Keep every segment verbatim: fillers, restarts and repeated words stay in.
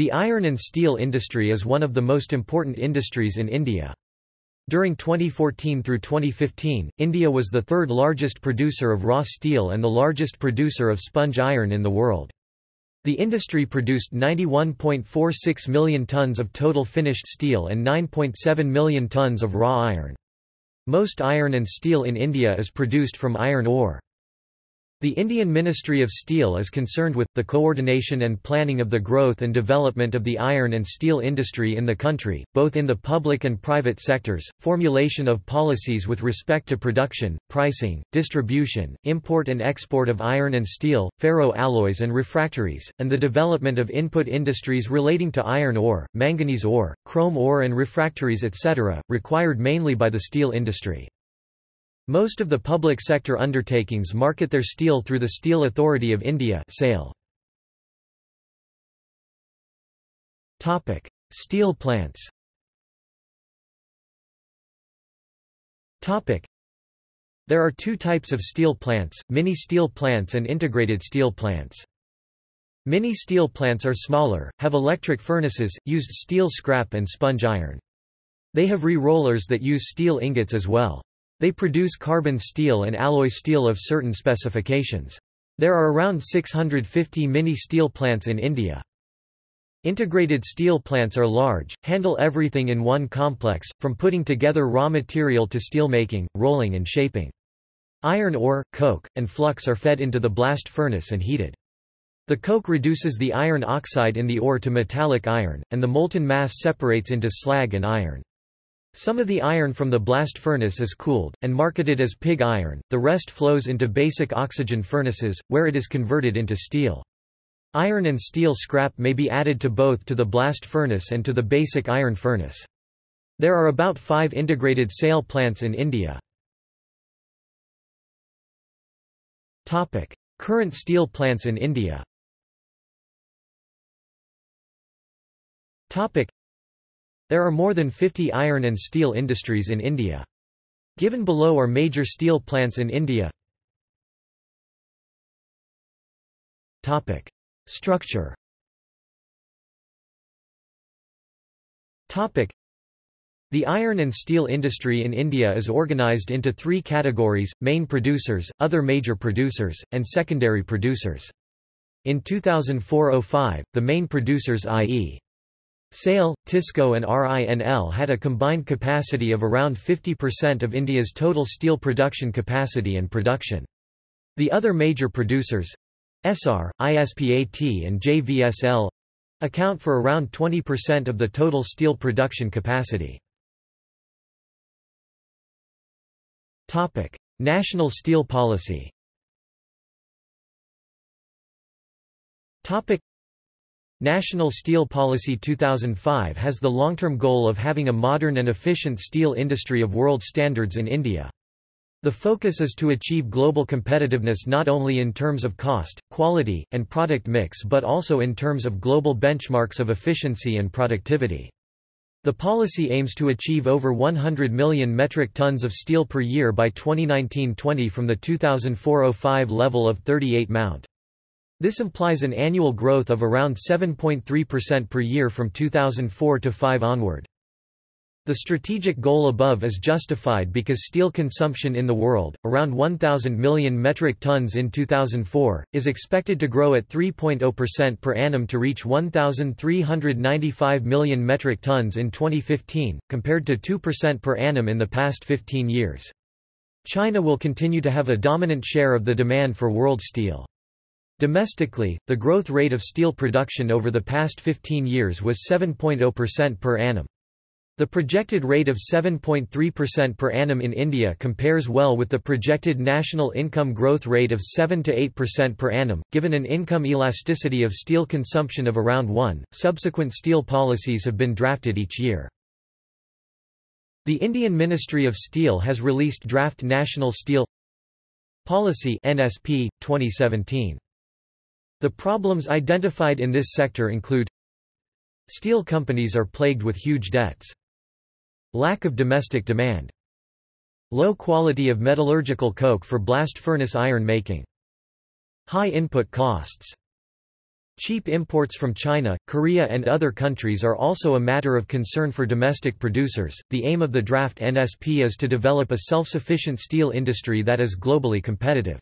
The iron and steel industry is one of the most important industries in India. During twenty fourteen through twenty fifteen, India was the third largest producer of raw steel and the largest producer of sponge iron in the world. The industry produced ninety-one point four six million tons of total finished steel and nine point seven million tons of raw iron. Most iron and steel in India is produced from iron ore. The Indian Ministry of Steel is concerned with, the coordination and planning of the growth and development of the iron and steel industry in the country, both in the public and private sectors, formulation of policies with respect to production, pricing, distribution, import and export of iron and steel, ferro-alloys and refractories, and the development of input industries relating to iron ore, manganese ore, chrome ore and refractories et cetera, required mainly by the steel industry. Most of the public sector undertakings market their steel through the Steel Authority of India (S A I L). Topic: Steel plants. Topic: There are two types of steel plants: mini steel plants and integrated steel plants. Mini steel plants are smaller, have electric furnaces, used steel scrap and sponge iron. They have re-rollers that use steel ingots as well. They produce carbon steel and alloy steel of certain specifications. There are around six hundred fifty mini steel plants in India. Integrated steel plants are large, handle everything in one complex, from putting together raw material to steelmaking, rolling and shaping. Iron ore, coke, and flux are fed into the blast furnace and heated. The coke reduces the iron oxide in the ore to metallic iron, and the molten mass separates into slag and iron. Some of the iron from the blast furnace is cooled, and marketed as pig iron, the rest flows into basic oxygen furnaces, where it is converted into steel. Iron and steel scrap may be added to both to the blast furnace and to the basic iron furnace. There are about five integrated S A I L plants in India. Current steel plants in India. There are more than fifty iron and steel industries in India. Given below are major steel plants in India. Topic: Structure. Topic: The iron and steel industry in India is organized into three categories: main producers, other major producers, and secondary producers. In two thousand four oh five, the main producers, that is, S A I L, TISCO and R I N L, had a combined capacity of around fifty percent of India's total steel production capacity and production. The other major producers—S R, I S P A T and J V S L—account for around twenty percent of the total steel production capacity. National steel policy. National Steel Policy two thousand five has the long-term goal of having a modern and efficient steel industry of world standards in India. The focus is to achieve global competitiveness not only in terms of cost, quality, and product mix but also in terms of global benchmarks of efficiency and productivity. The policy aims to achieve over one hundred million metric tons of steel per year by twenty nineteen twenty from the two thousand four oh five level of thirty-eight million. This implies an annual growth of around seven point three percent per year from two thousand four to five onward. The strategic goal above is justified because steel consumption in the world, around one thousand million metric tons in two thousand four, is expected to grow at three point zero percent per annum to reach one thousand three hundred ninety-five million metric tons in twenty fifteen, compared to two percent per annum in the past fifteen years. China will continue to have a dominant share of the demand for world steel. Domestically, the growth rate of steel production over the past fifteen years was seven point zero percent per annum. The projected rate of seven point three percent per annum in India compares well with the projected national income growth rate of seven to eight percent per annum, given an income elasticity of steel consumption of around one. Subsequent steel policies have been drafted each year. The Indian Ministry of Steel has released Draft National Steel Policy N S P twenty seventeen. The problems identified in this sector include: steel companies are plagued with huge debts, lack of domestic demand, low quality of metallurgical coke for blast furnace iron making, high input costs, Cheap imports from China, Korea, and other countries are also a matter of concern for domestic producers. The aim of the draft N S P is to develop a self-sufficient steel industry that is globally competitive.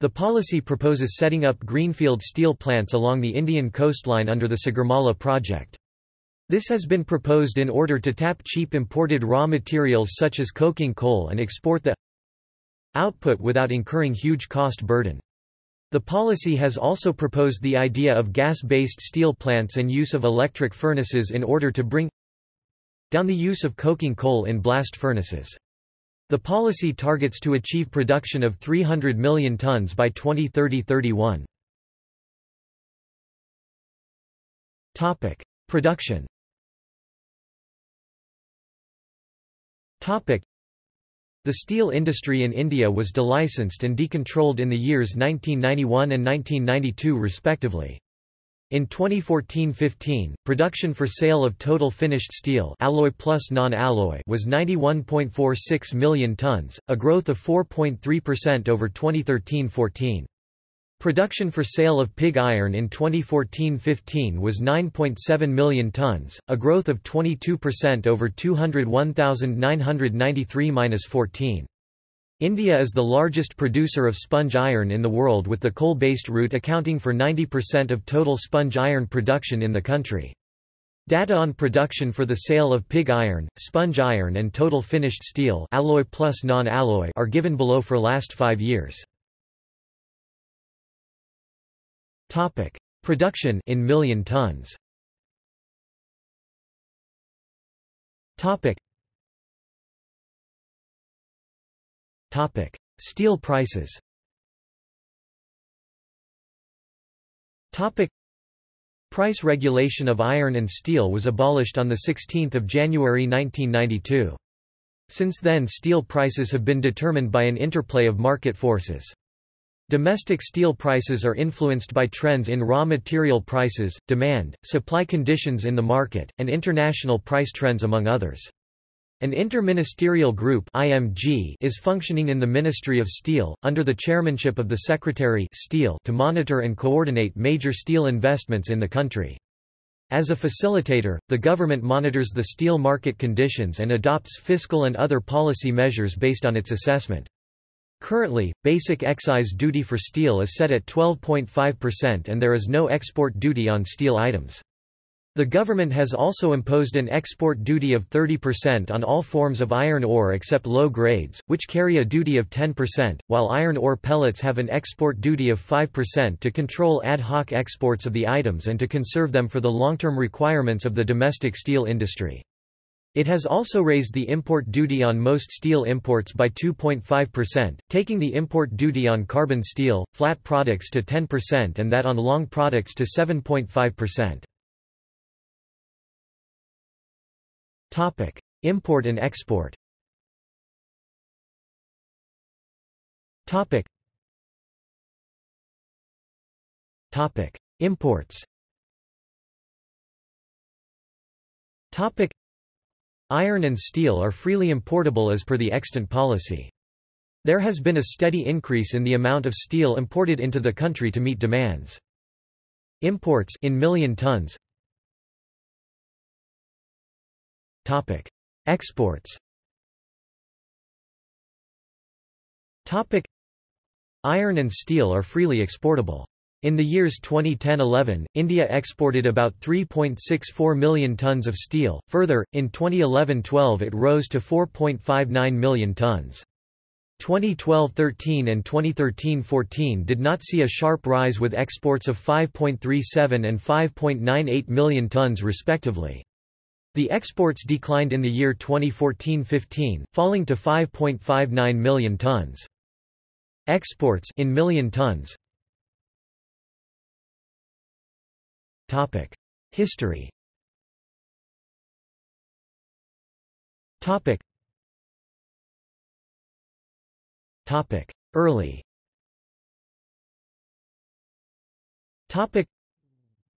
The policy proposes setting up greenfield steel plants along the Indian coastline under the Sagarmala project. This has been proposed in order to tap cheap imported raw materials such as coking coal and export the output without incurring huge cost burden. The policy has also proposed the idea of gas-based steel plants and use of electric furnaces in order to bring down the use of coking coal in blast furnaces. The policy targets to achieve production of three hundred million tons by twenty thirty to thirty-one. Topic: Production. Topic: The steel industry in India was delicensed and decontrolled in the years nineteen ninety-one and nineteen ninety-two respectively. In twenty fourteen to fifteen, production for sale of total finished steel alloy plus non-alloy was ninety-one point four six million tons, a growth of four point three percent over twenty thirteen to fourteen. Production for sale of pig iron in twenty fourteen to fifteen was nine point seven million tons, a growth of twenty-two percent over two hundred one thousand nine hundred ninety-three to fourteen. India is the largest producer of sponge iron in the world, with the coal-based route accounting for ninety percent of total sponge iron production in the country. Data on production for the sale of pig iron, sponge iron and total finished steel alloy plus non-alloy are given below for last five years. Topic: Production in million tons. Topic. Topic: Steel prices. Topic: Price regulation of iron and steel was abolished on the sixteenth of January nineteen ninety-two. Since then, steel prices have been determined by an interplay of market forces. Domestic steel prices are influenced by trends in raw material prices, demand, supply conditions in the market, and international price trends, among others. An Interministerial Group (I M G) is functioning in the Ministry of Steel, under the chairmanship of the Secretary Steel, to monitor and coordinate major steel investments in the country. As a facilitator, the government monitors the steel market conditions and adopts fiscal and other policy measures based on its assessment. Currently, basic excise duty for steel is set at twelve point five percent and there is no export duty on steel items. The government has also imposed an export duty of thirty percent on all forms of iron ore except low grades, which carry a duty of ten percent, while iron ore pellets have an export duty of five percent to control ad hoc exports of the items and to conserve them for the long-term requirements of the domestic steel industry. It has also raised the import duty on most steel imports by two point five percent, taking the import duty on carbon steel, flat products to ten percent and that on long products to seven point five percent. Topic: Import and export. Topic. Topic: Imports. Topic: Iron and steel are freely importable as per the extant policy. There has been a steady increase in the amount of steel imported into the country to meet demands. Imports in million tons. Topic: Exports. Topic: Iron and steel are freely exportable. In the years twenty ten to eleven, India exported about three point six four million tons of steel. Further, in twenty eleven to twelve it rose to four point five nine million tons. twenty twelve to thirteen and twenty thirteen to fourteen did not see a sharp rise, with exports of five point three seven and five point nine eight million tons respectively. The exports declined in the year twenty fourteen to fifteen, falling to five point five nine million tons. Exports in million tons. Topic: History. Topic. Topic: Early. Topic: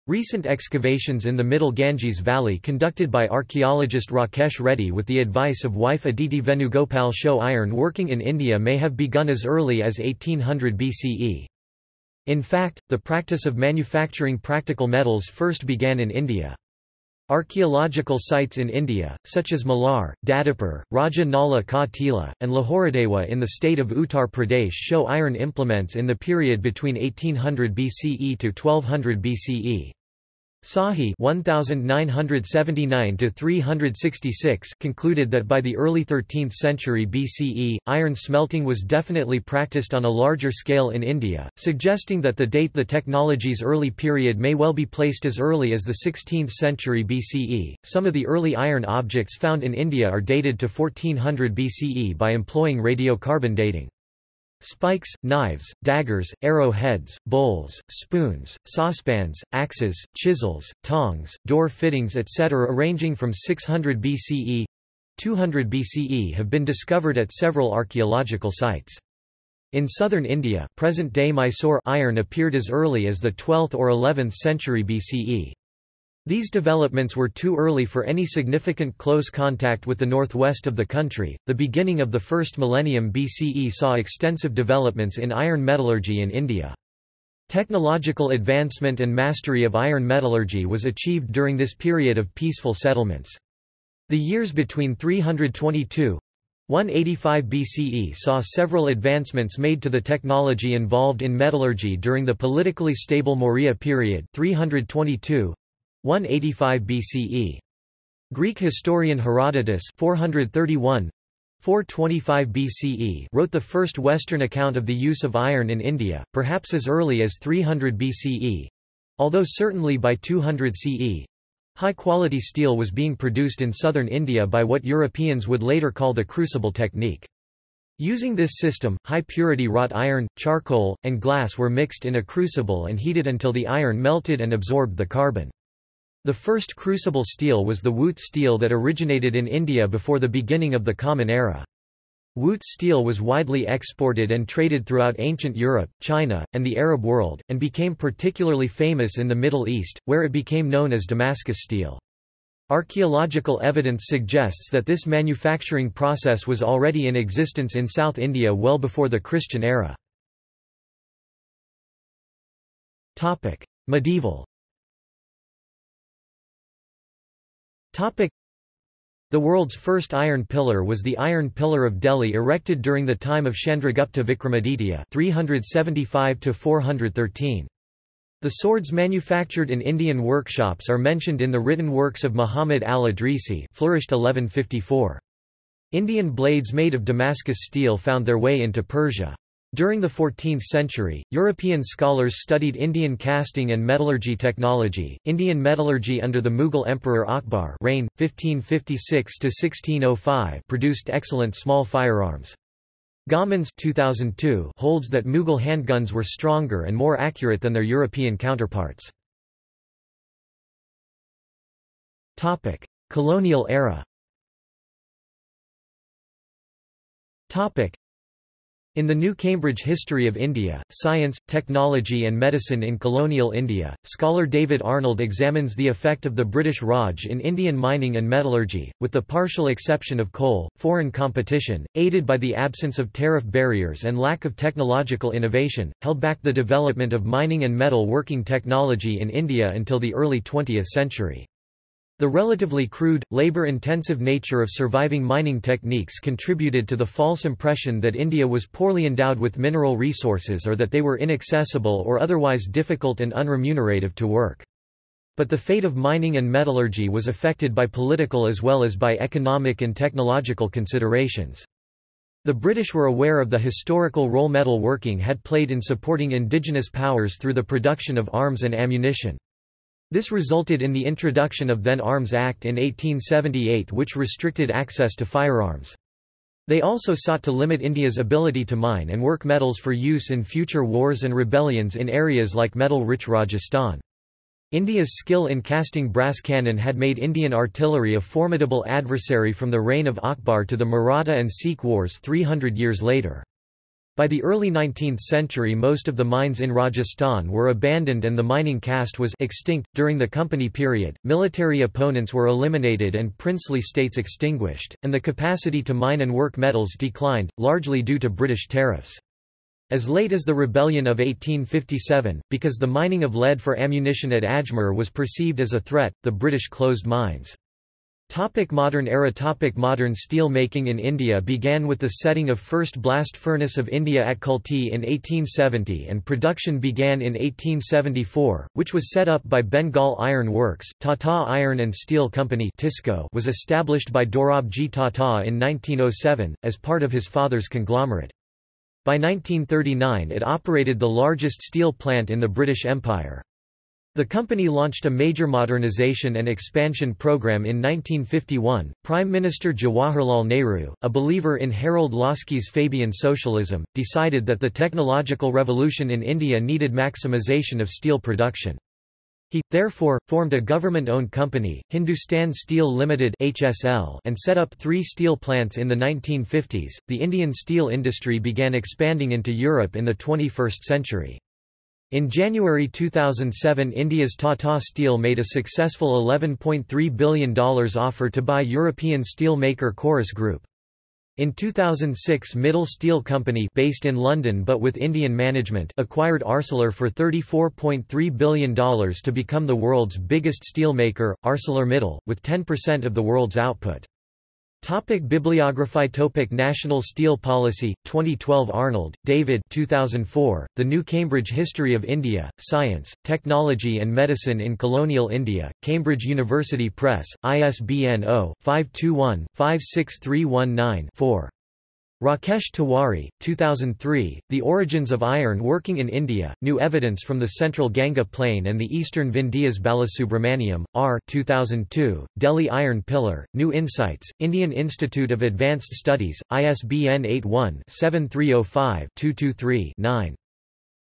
Recent excavations in the Middle Ganges Valley conducted by archaeologist Rakesh Reddy with the advice of wife Aditi Venugopal show iron working in India may have begun as early as eighteen hundred B C E. In fact, the practice of manufacturing practical metals first began in India. Archaeological sites in India, such as Malar, Dadapur, Raja Nala Ka Tila, and Lahoradewa in the state of Uttar Pradesh show iron implements in the period between eighteen hundred B C E to twelve hundred B C E. Sahi nineteen seventy-nine to three sixty-six concluded that by the early thirteenth century B C E, iron smelting was definitely practiced on a larger scale in India, suggesting that the date the technology's early period may well be placed as early as the sixteenth century B C E. Some of the early iron objects found in India are dated to fourteen hundred B C E by employing radiocarbon dating. Spikes, knives, daggers, arrowheads, bowls, spoons, saucepans, axes, chisels, tongs, door fittings et cetera ranging from six hundred B C E to two hundred B C E have been discovered at several archaeological sites. In southern India, present-day Mysore iron appeared as early as the twelfth or eleventh century B C E. These developments were too early for any significant close contact with the northwest of the country. The beginning of the first millennium B C E saw extensive developments in iron metallurgy in India. Technological advancement and mastery of iron metallurgy was achieved during this period of peaceful settlements. The years between three hundred twenty-two to one eighty-five B C E saw several advancements made to the technology involved in metallurgy during the politically stable Maurya period, three hundred twenty-two to one eighty-five B C E. Greek historian Herodotus four hundred thirty-one to four twenty-five B C E wrote the first Western account of the use of iron in India, perhaps as early as three hundred B C E, although certainly by two hundred C E. High-quality steel was being produced in southern India by what Europeans would later call the crucible technique. Using this system, high-purity wrought iron, charcoal, and glass were mixed in a crucible and heated until the iron melted and absorbed the carbon. The first crucible steel was the wootz steel that originated in India before the beginning of the Common Era. Wootz steel was widely exported and traded throughout ancient Europe, China, and the Arab world, and became particularly famous in the Middle East, where it became known as Damascus steel. Archaeological evidence suggests that this manufacturing process was already in existence in South India well before the Christian era. Topic: Medieval. Topic. The world's first iron pillar was the Iron Pillar of Delhi, erected during the time of Chandragupta Vikramaditya three seventy-five to four thirteen. The swords manufactured in Indian workshops are mentioned in the written works of Muhammad al-Adrisi, flourished eleven fifty-four. Indian blades made of Damascus steel found their way into Persia. During the fourteenth century, European scholars studied Indian casting and metallurgy technology. Indian metallurgy under the Mughal Emperor Akbar reigned fifteen fifty-six to sixteen oh five produced excellent small firearms. Gommans two thousand two holds that Mughal handguns were stronger and more accurate than their European counterparts. Topic: Colonial era. Topic: In the New Cambridge History of India, Science, Technology and Medicine in Colonial India, scholar David Arnold examines the effect of the British Raj in Indian mining and metallurgy, with the partial exception of coal, foreign competition, aided by the absence of tariff barriers and lack of technological innovation, held back the development of mining and metal working technology in India until the early twentieth century. The relatively crude, labor-intensive nature of surviving mining techniques contributed to the false impression that India was poorly endowed with mineral resources or that they were inaccessible or otherwise difficult and unremunerative to work. But the fate of mining and metallurgy was affected by political as well as by economic and technological considerations. The British were aware of the historical role metal working had played in supporting indigenous powers through the production of arms and ammunition. This resulted in the introduction of then Arms Act in eighteen seventy-eight, which restricted access to firearms. They also sought to limit India's ability to mine and work metals for use in future wars and rebellions in areas like metal-rich Rajasthan. India's skill in casting brass cannon had made Indian artillery a formidable adversary from the reign of Akbar to the Maratha and Sikh wars three hundred years later. By the early nineteenth century, most of the mines in Rajasthan were abandoned and the mining caste was extinct. During the Company period, military opponents were eliminated and princely states extinguished, and the capacity to mine and work metals declined, largely due to British tariffs. as late as the rebellion of eighteen fifty-seven, because the mining of lead for ammunition at Ajmer was perceived as a threat. The British closed mines. Topic modern era. Topic modern steel making in India began with the setting of first blast furnace of India at Kulti in eighteen seventy, and production began in eighteen seventy-four, which was set up by Bengal Iron Works. Tata Iron and Steel Company (TISCO) was established by Dorabji Tata in nineteen oh seven, as part of his father's conglomerate. By nineteen thirty-nine it operated the largest steel plant in the British Empire. The company launched a major modernization and expansion program in nineteen fifty-one. Prime Minister Jawaharlal Nehru, a believer in Harold Lasky's Fabian socialism, decided that the technological revolution in India needed maximization of steel production. He, therefore, formed a government-owned company, Hindustan Steel Limited (H S L), and set up three steel plants in the nineteen fifties. The Indian steel industry began expanding into Europe in the twenty-first century. In January two thousand seven, India's Tata Steel made a successful eleven point three billion dollars offer to buy European steelmaker Corus Group. In two thousand six, Middle Steel Company, based in London but with Indian management, acquired Arcelor for thirty-four point three billion dollars to become the world's biggest steelmaker, ArcelorMittal, with ten percent of the world's output. Topic bibliography. Topic National Steel Policy, twenty twelve. Arnold, David two thousand four, The New Cambridge History of India, Science, Technology and Medicine in Colonial India, Cambridge University Press, I S B N zero five two one five six three one nine four. Rakesh Tiwari, two thousand three, The Origins of Iron Working in India, New Evidence from the Central Ganga Plain and the Eastern Vindhyas. Balasubramaniam, R. two thousand two, Delhi Iron Pillar, New Insights, Indian Institute of Advanced Studies, I S B N eight one seven three zero five two two three nine.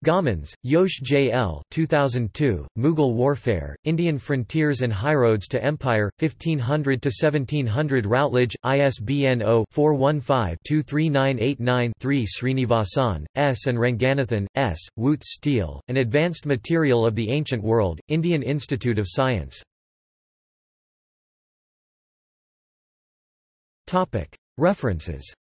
Gommans, Yosh J. L. two thousand two, Mughal Warfare, Indian Frontiers and Highroads to Empire, fifteen hundred to seventeen hundred. Routledge, I S B N zero four one five two three nine eight nine three. Srinivasan, S. and Ranganathan, S., Wootz Steel, An Advanced Material of the Ancient World, Indian Institute of Science. References.